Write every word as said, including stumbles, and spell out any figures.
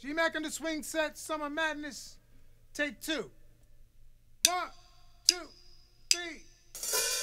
Gee Mack and the Swingset, Summer Madness, take two. One, two, three.